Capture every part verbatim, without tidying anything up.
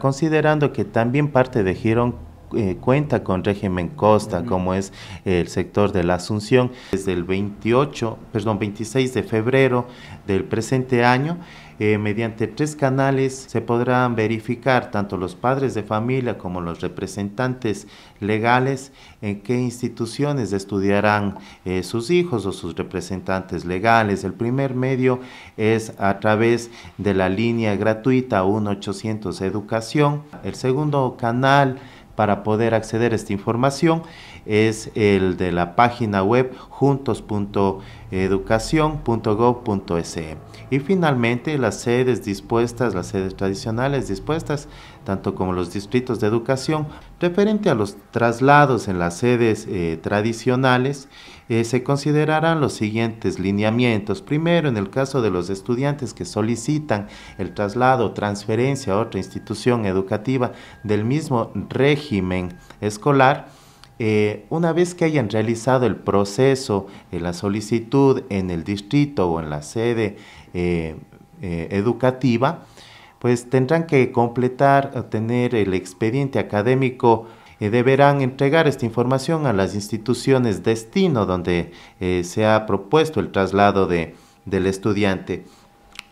Considerando que también parte de Girón eh, cuenta con régimen costa, uh-huh. como es el sector de La Asunción, desde el veintiocho, perdón, veintiséis de febrero del presente año, eh, mediante tres canales se podrán verificar tanto los padres de familia como los representantes legales en qué instituciones estudiarán eh, sus hijos o sus representantes legales. El primer medio es a través de la línea gratuita uno ochocientos educación. El segundo canal para poder acceder a esta información es el de la página web juntos punto educacion punto gov punto se. Y finalmente las sedes dispuestas, las sedes tradicionales dispuestas, tanto como los distritos de educación. Referente a los traslados en las sedes eh, tradicionales, eh, se considerarán los siguientes lineamientos. Primero, en el caso de los estudiantes que solicitan el traslado o transferencia a otra institución educativa del mismo régimen escolar, Eh, una vez que hayan realizado el proceso, eh, la solicitud en el distrito o en la sede eh, eh, educativa, pues tendrán que completar, obtener el expediente académico. Eh, deberán entregar esta información a las instituciones destino donde eh, se ha propuesto el traslado de, del estudiante.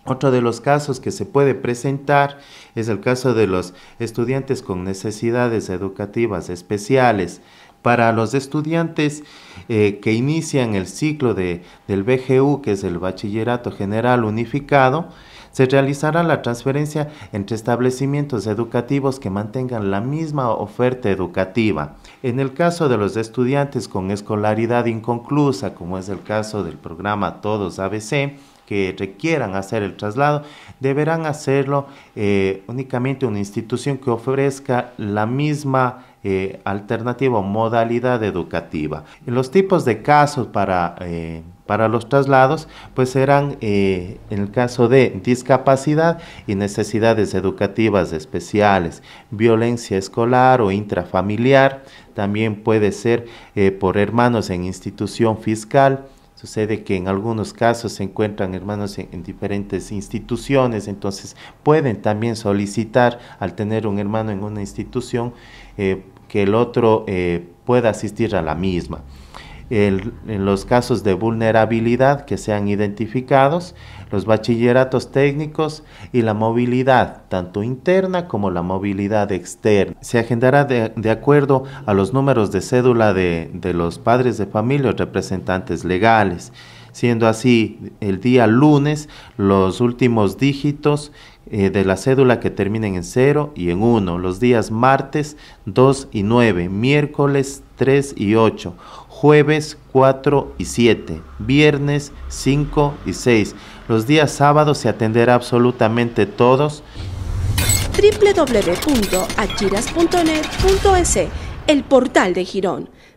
Otro de los casos que se puede presentar es el caso de los estudiantes con necesidades educativas especiales. Para los estudiantes eh, que inician el ciclo de, del B G U, que es el Bachillerato General Unificado, se realizará la transferencia entre establecimientos educativos que mantengan la misma oferta educativa. En el caso de los estudiantes con escolaridad inconclusa, como es el caso del programa Todos A B C, que requieran hacer el traslado, deberán hacerlo eh, únicamente una institución que ofrezca la misma eh, alternativa o modalidad educativa. Los tipos de casos para, eh, para los traslados pues serán eh, en el caso de discapacidad y necesidades educativas especiales, violencia escolar o intrafamiliar, también puede ser eh, por hermanos en institución fiscal. Sucede que en algunos casos se encuentran hermanos en, en diferentes instituciones, entonces pueden también solicitar, al tener un hermano en una institución, eh, que el otro eh, pueda asistir a la misma. El, en los casos de vulnerabilidad que sean identificados, los bachilleratos técnicos y la movilidad, tanto interna como la movilidad externa. Se agendará de, de acuerdo a los números de cédula de, de los padres de familia o representantes legales, siendo así el día lunes los últimos dígitos eh, de la cédula que terminen en cero y en uno, los días martes dos y nueve, miércoles tres y ocho, jueves cuatro y siete, viernes cinco y seis. Los días sábados se atenderá absolutamente todos. doble u doble u doble u punto achiras punto net punto e c, el portal de Girón.